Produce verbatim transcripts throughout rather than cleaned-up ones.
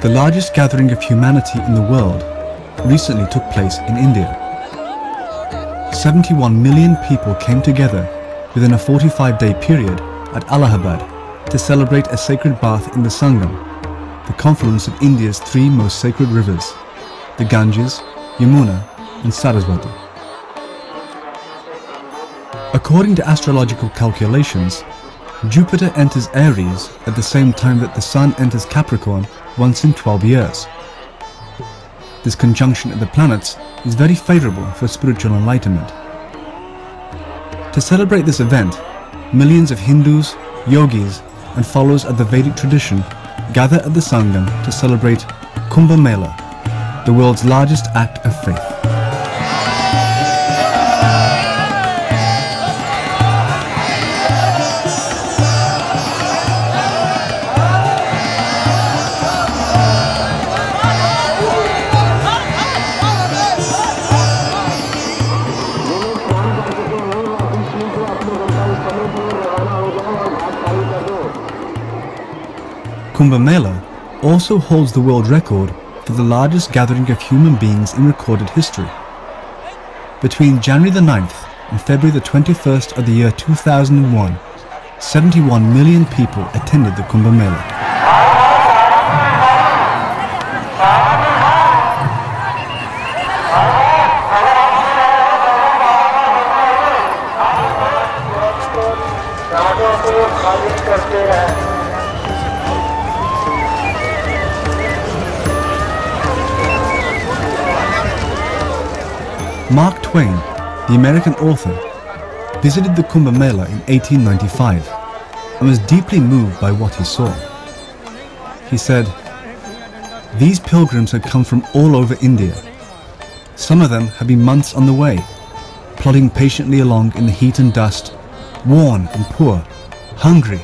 The largest gathering of humanity in the world recently took place in India. seventy-one million people came together within a forty-five day period at Allahabad to celebrate a sacred bath in the Sangam, the confluence of India's three most sacred rivers, the Ganges, Yamuna and Saraswati. According to astrological calculations, Jupiter enters Aries at the same time that the Sun enters Capricorn once in twelve years. This conjunction of the planets is very favorable for spiritual enlightenment. To celebrate this event, millions of Hindus, yogis and followers of the Vedic tradition gather at the Sangam to celebrate Kumbh Mela, the world's largest act of faith. Kumbh Mela also holds the world record for the largest gathering of human beings in recorded history. Between January the ninth and February the twenty-first of the year two thousand one, seventy-one million people attended the Kumbh Mela. Mark Twain, the American author, visited the Kumbh Mela in eighteen ninety-five and was deeply moved by what he saw. He said, "These pilgrims had come from all over India. Some of them had been months on the way, plodding patiently along in the heat and dust, worn and poor, hungry,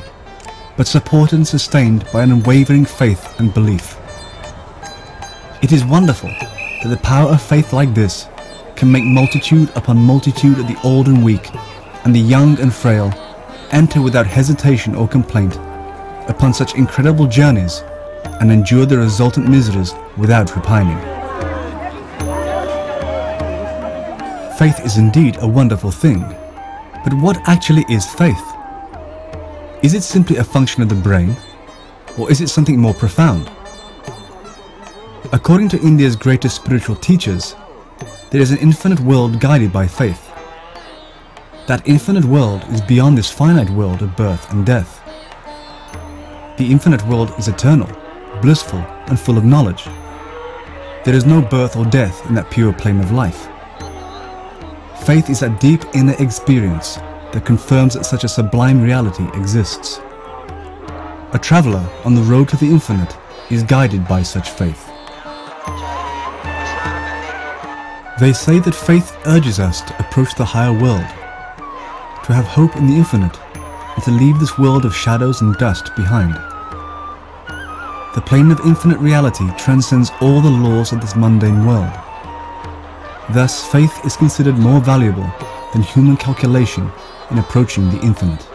but supported and sustained by an unwavering faith and belief. It is wonderful that the power of faith like this can make multitude upon multitude of the old and weak and the young and frail enter without hesitation or complaint upon such incredible journeys and endure the resultant miseries without repining." Faith is indeed a wonderful thing, but what actually is faith? Is it simply a function of the brain, or is it something more profound? According to India's greatest spiritual teachers, there is an infinite world guided by faith. That infinite world is beyond this finite world of birth and death. The infinite world is eternal, blissful and full of knowledge. There is no birth or death in that pure plane of life. Faith is that deep inner experience that confirms that such a sublime reality exists. A traveller on the road to the infinite is guided by such faith. They say that faith urges us to approach the higher world, to have hope in the infinite, and to leave this world of shadows and dust behind. The plane of infinite reality transcends all the laws of this mundane world. Thus, faith is considered more valuable than human calculation in approaching the infinite.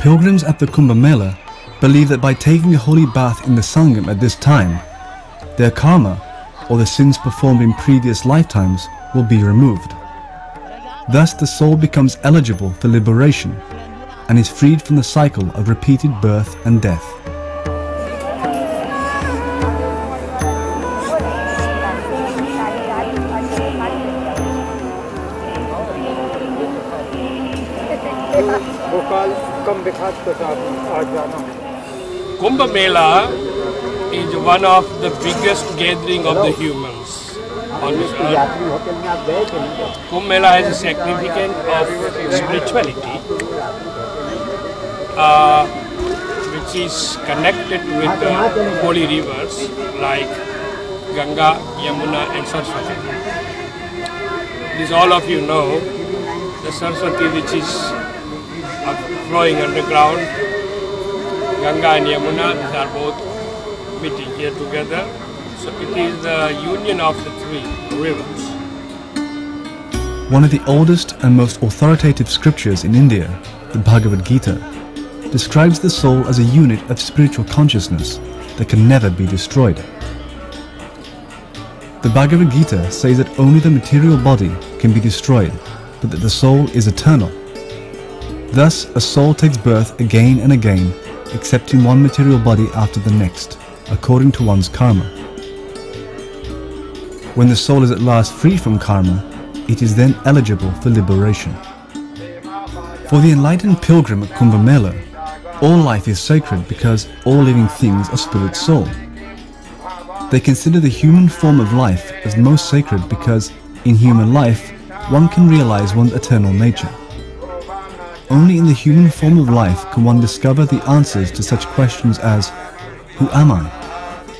Pilgrims at the Kumbh Mela believe that by taking a holy bath in the Sangam at this time, their karma, or the sins performed in previous lifetimes, will be removed. Thus the soul becomes eligible for liberation and is freed from the cycle of repeated birth and death. Kumbh Mela is one of the biggest gathering of the humans on this earth. Kumbh Mela has a significance of spirituality, uh, which is connected with the holy rivers like Ganga, Yamuna and Saraswati. As all of you know, the Saraswati which is flowing underground, Ganga and Yamuna, they are both meeting here together. So it is the union of the three rivers. One of the oldest and most authoritative scriptures in India, the Bhagavad Gita, describes the soul as a unit of spiritual consciousness that can never be destroyed. The Bhagavad Gita says that only the material body can be destroyed, but that the soul is eternal. Thus, a soul takes birth again and again, accepting one material body after the next, according to one's karma. When the soul is at last free from karma, it is then eligible for liberation. For the enlightened pilgrim at Kumbh Mela, all life is sacred because all living things are spirit soul. They consider the human form of life as most sacred because in human life, one can realize one's eternal nature. Only in the human form of life can one discover the answers to such questions as, who am I?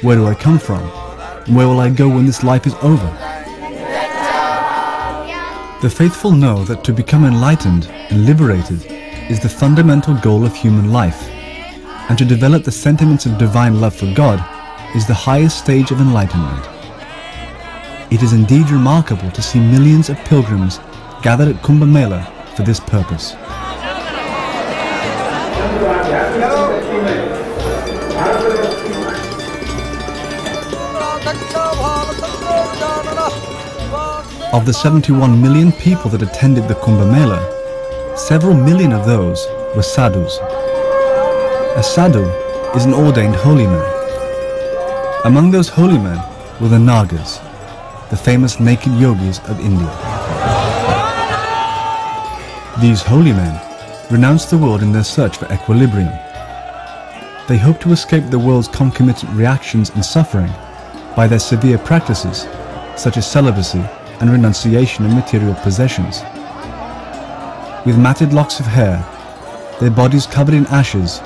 Where do I come from? Where will I go when this life is over? The faithful know that to become enlightened and liberated is the fundamental goal of human life, and to develop the sentiments of divine love for God is the highest stage of enlightenment. It is indeed remarkable to see millions of pilgrims gathered at Kumbh Mela for this purpose. Of the seventy-one million people that attended the Kumbh Mela, several million of those were sadhus. A sadhu is an ordained holy man. Among those holy men were the Nagas, the famous naked yogis of India. These holy men renounced the world in their search for equilibrium. They hoped to escape the world's concomitant reactions and suffering by their severe practices, such as celibacy and renunciation of material possessions. With matted locks of hair, their bodies covered in ashes,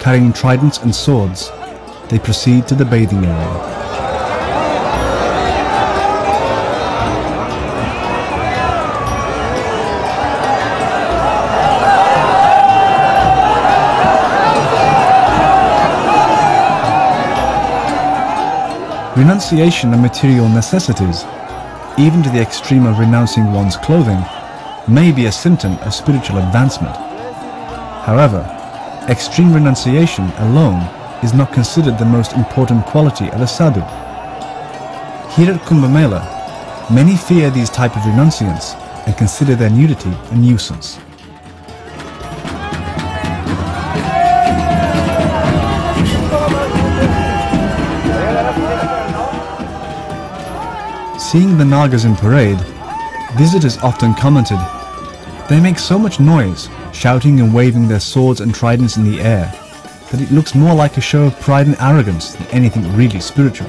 carrying tridents and swords, they proceed to the bathing area. Renunciation of material necessities, even to the extreme of renouncing one's clothing, may be a symptom of spiritual advancement. However, extreme renunciation alone is not considered the most important quality of a sadhu. Here at Kumbh Mela, many fear these type of renunciants and consider their nudity a nuisance. Seeing the Nagas in parade, visitors often commented, "They make so much noise, shouting and waving their swords and tridents in the air, that it looks more like a show of pride and arrogance than anything really spiritual."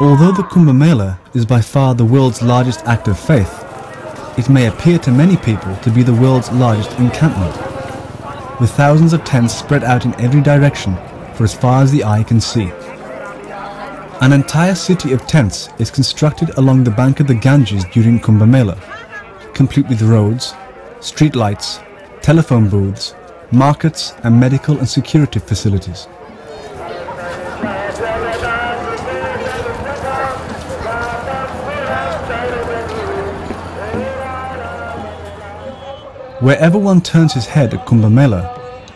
Although the Kumbh Mela is by far the world's largest act of faith, it may appear to many people to be the world's largest encampment, with thousands of tents spread out in every direction for as far as the eye can see. An entire city of tents is constructed along the bank of the Ganges during Kumbh Mela, complete with roads, street lights, telephone booths, markets and medical and security facilities. Wherever one turns his head at Kumbh Mela,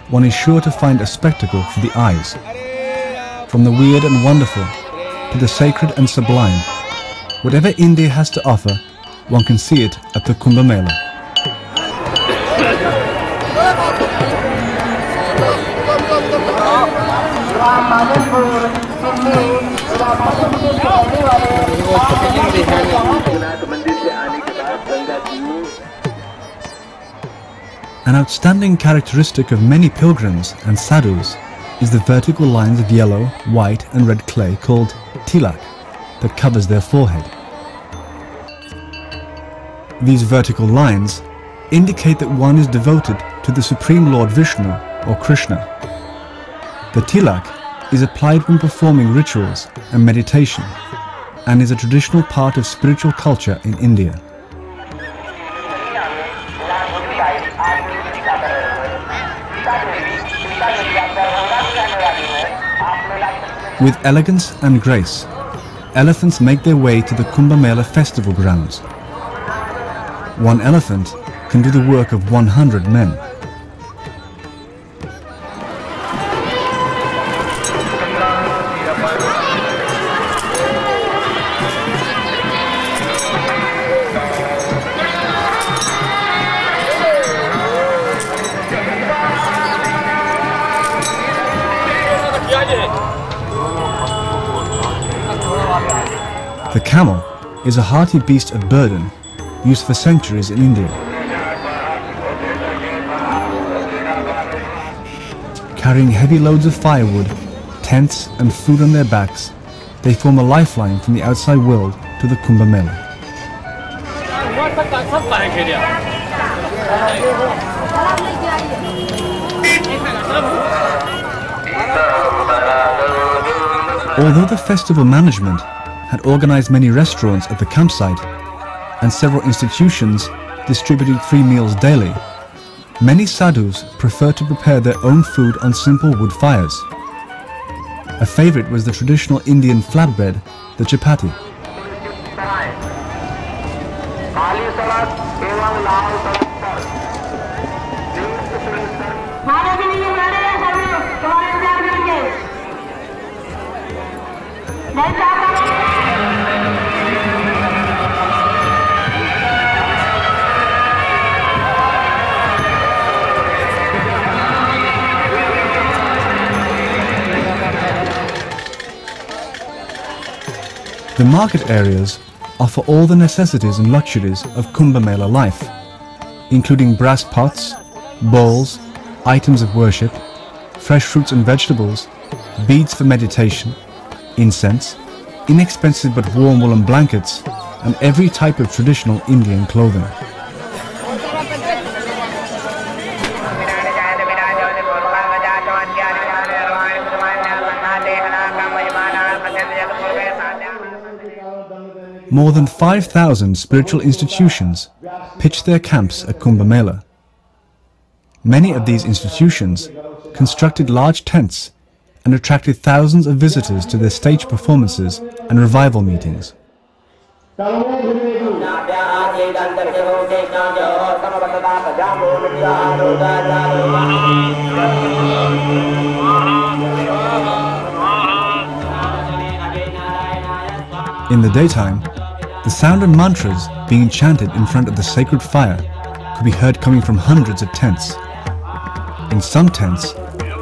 one is sure to find a spectacle for the eyes. From the weird and wonderful to the sacred and sublime, whatever India has to offer, one can see it at the Kumbh Mela. An outstanding characteristic of many pilgrims and sadhus is the vertical lines of yellow, white and red clay called tilak that covers their forehead. These vertical lines indicate that one is devoted to the Supreme Lord Vishnu or Krishna. The tilak is applied when performing rituals and meditation and is a traditional part of spiritual culture in India. With elegance and grace, elephants make their way to the Kumbh Mela festival grounds. One elephant can do the work of one hundred men. The camel is a hearty beast of burden used for centuries in India. Carrying heavy loads of firewood, tents and food on their backs, they form a lifeline from the outside world to the Kumbh Mela. Although the festival management had organized many restaurants at the campsite and several institutions distributed free meals daily, many sadhus preferred to prepare their own food on simple wood fires. A favorite was the traditional Indian flatbread, the chapati. The market areas offer all the necessities and luxuries of Kumbh Mela life, including brass pots, bowls, items of worship, fresh fruits and vegetables, beads for meditation, incense, inexpensive but warm woolen blankets, and every type of traditional Indian clothing. More than five thousand spiritual institutions pitched their camps at Kumbh Mela. Many of these institutions constructed large tents and attracted thousands of visitors to their stage performances and revival meetings. In the daytime, the sound of mantras being enchanted in front of the sacred fire could be heard coming from hundreds of tents. In some tents,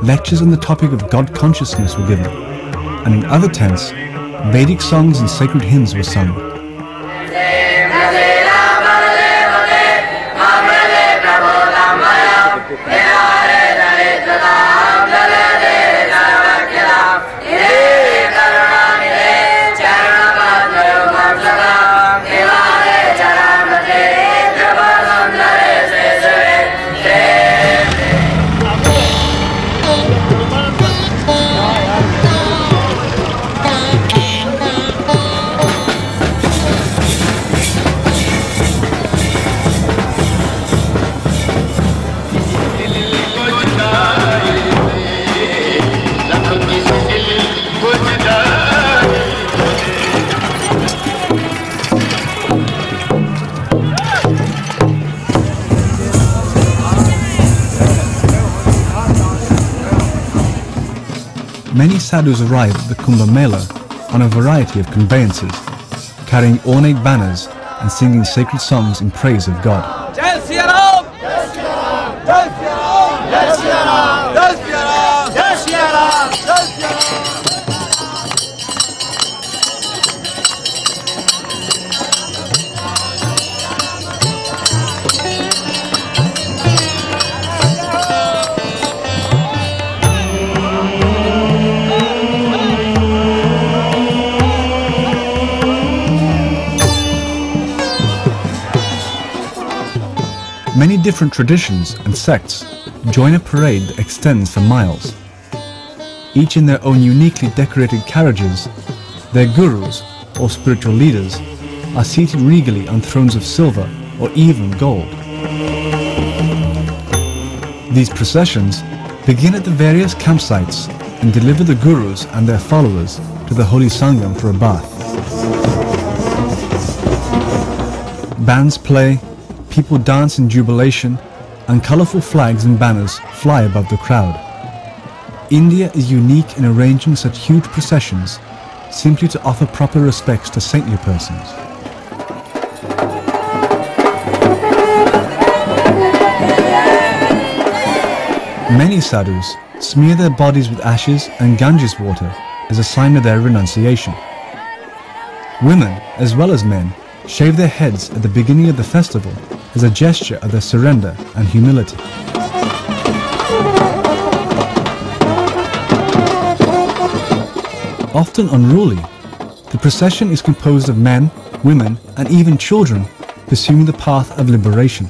lectures on the topic of God consciousness were given, and in other tents, Vedic songs and sacred hymns were sung. many sadhus arrive at the Kumbh Mela on a variety of conveyances, carrying ornate banners and singing sacred songs in praise of God. Jai Shri Ram! Jai Shri Ram! Jai Shri Ram! Jai Shri Ram! Jai Shri Ram! Jai Shri Ram! Jai Shri Ram! Many different traditions and sects join a parade that extends for miles. Each in their own uniquely decorated carriages, their gurus, or spiritual leaders, are seated regally on thrones of silver or even gold. These processions begin at the various campsites and deliver the gurus and their followers to the holy Sangam for a bath. Bands play, people dance in jubilation, and colourful flags and banners fly above the crowd. India is unique in arranging such huge processions simply to offer proper respects to saintly persons. Many sadhus smear their bodies with ashes and Ganges water as a sign of their renunciation. Women, as well as men, shave their heads at the beginning of the festival as a gesture of their surrender and humility. Often unruly, the procession is composed of men, women, and even children pursuing the path of liberation.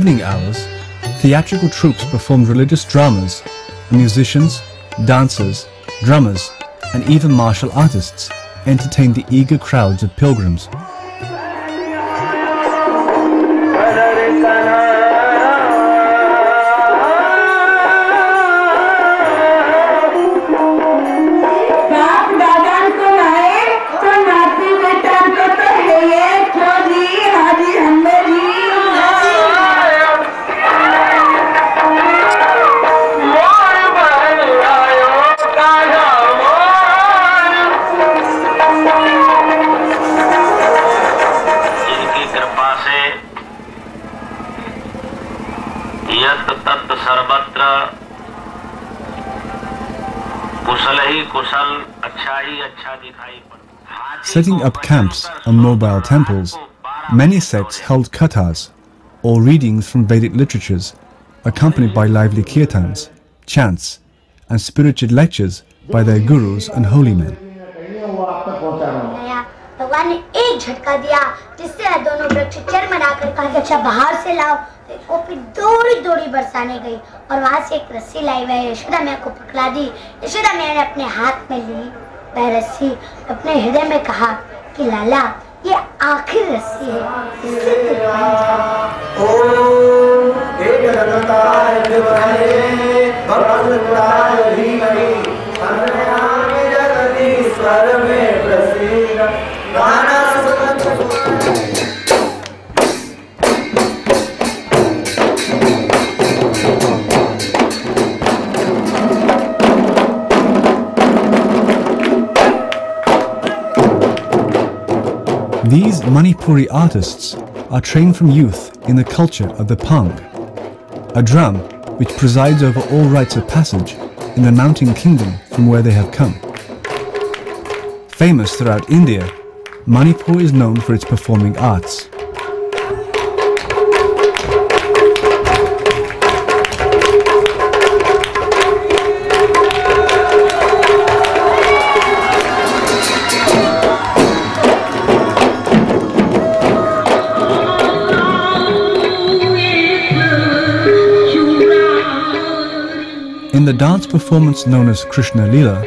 Evening hours, theatrical troupes performed religious dramas, and musicians, dancers, drummers, and even martial artists entertained the eager crowds of pilgrims. Setting up camps and mobile temples, many sects held kathas, or readings from Vedic literatures, accompanied by lively kirtans, chants, and spirited lectures by their gurus and holy men. वह रस्सी अपने हृदय में कहा कि लाला ये आखिरी रस्सी है। These Manipuri artists are trained from youth in the culture of the Pang, a drum which presides over all rites of passage in the mountain kingdom from where they have come. Famous throughout India, Manipur is known for its performing arts. In the dance performance known as Krishna Leela,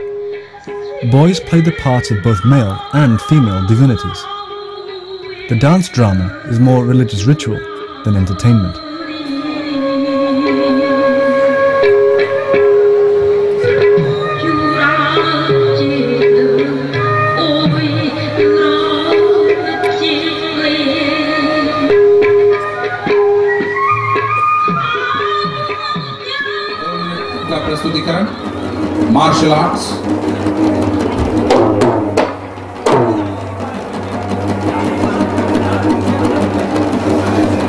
boys play the parts of both male and female divinities. The dance drama is more religious ritual than entertainment. Martial arts,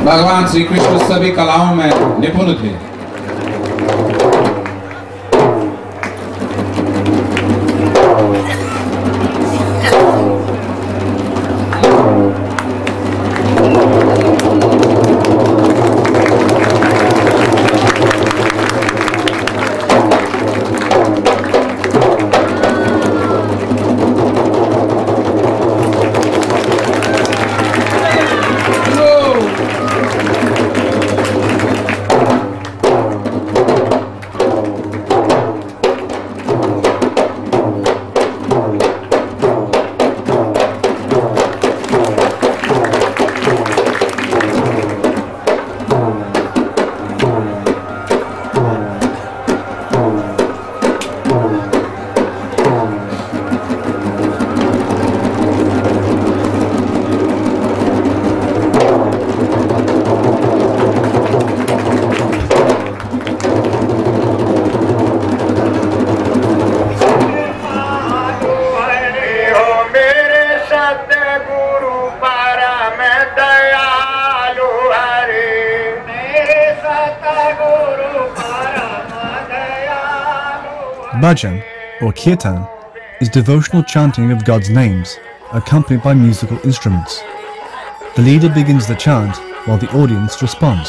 भगवान श्री कृष्ण सभी कलाओं में निपुण थे। Bhajan, or Kirtan, is devotional chanting of God's names, accompanied by musical instruments. The leader begins the chant while the audience responds.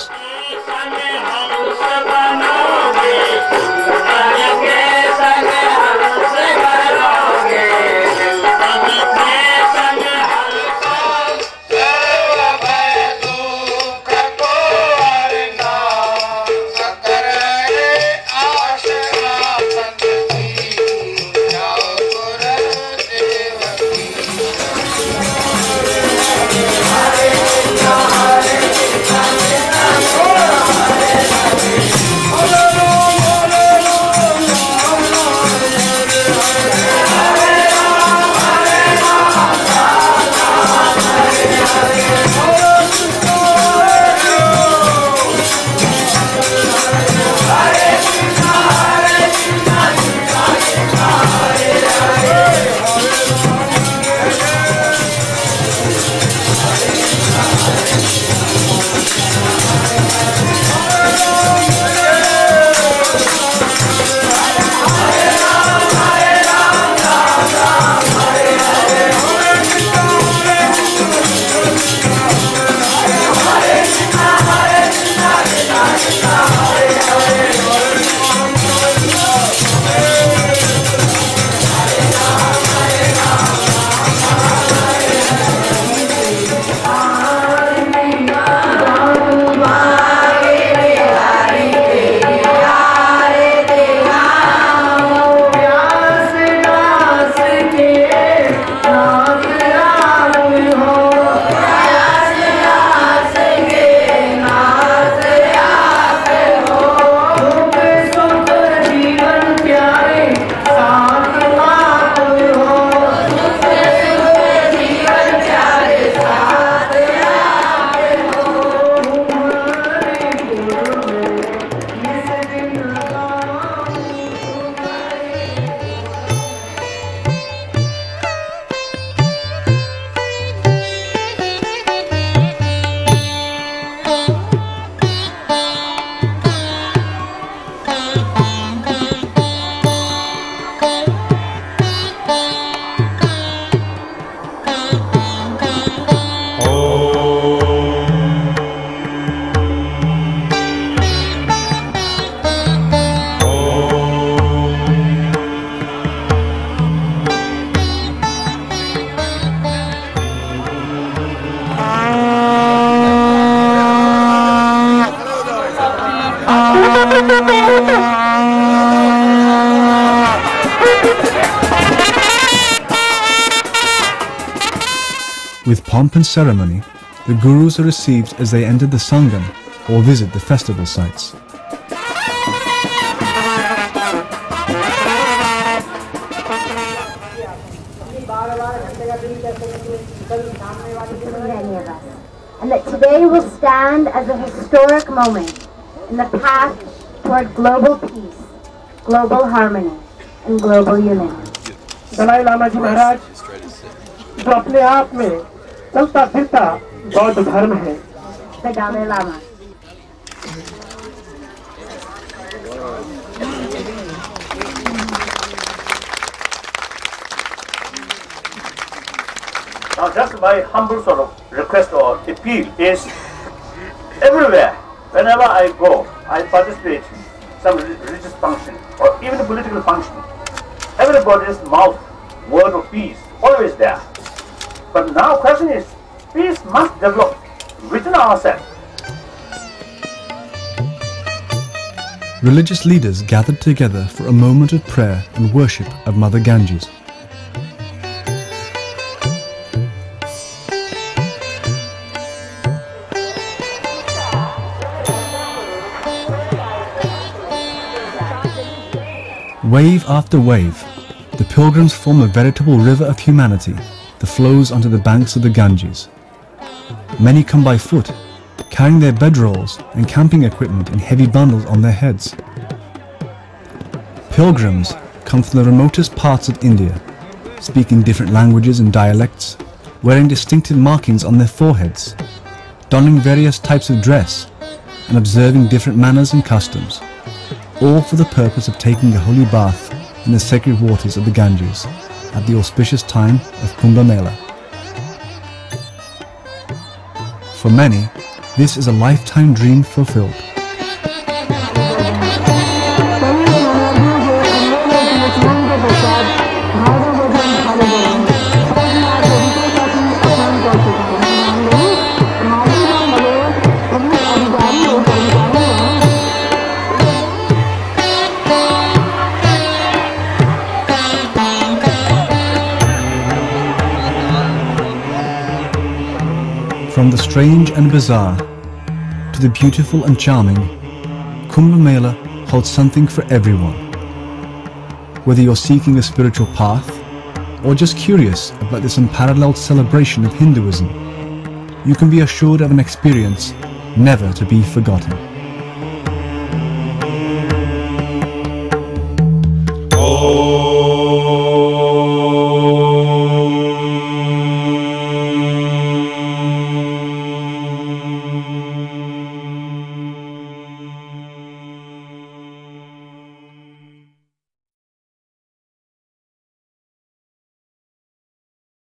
With pomp and ceremony, the gurus are received as they enter the Sangam or visit the festival sites. And that today will stand as a historic moment in the path toward global peace, global harmony, and global unity. Dalai Lama Ji Maharaj, जो अपने आप में चलता फिरता बौद्ध धर्म है। The Dalai Lama. Now, just my humble sort of request or appeal is everywhere, whenever I go, I participate in some religious function or even a political function. Everybody's mouth, word of peace, always there. But now, question is, peace must develop within ourselves. Religious leaders gathered together for a moment of prayer and worship of Mother Ganges. Wave after wave, the pilgrims form a veritable river of humanity that flows onto the banks of the Ganges. Many come by foot, carrying their bedrolls and camping equipment in heavy bundles on their heads. Pilgrims come from the remotest parts of India, speaking different languages and dialects, wearing distinctive markings on their foreheads, donning various types of dress, and observing different manners and customs, all for the purpose of taking a holy bath in the sacred waters of the Ganges at the auspicious time of Kumbh Mela. For many, this is a lifetime dream fulfilled. From the strange and bizarre to the beautiful and charming, Kumbh Mela holds something for everyone. Whether you're seeking a spiritual path or just curious about this unparalleled celebration of Hinduism, you can be assured of an experience never to be forgotten.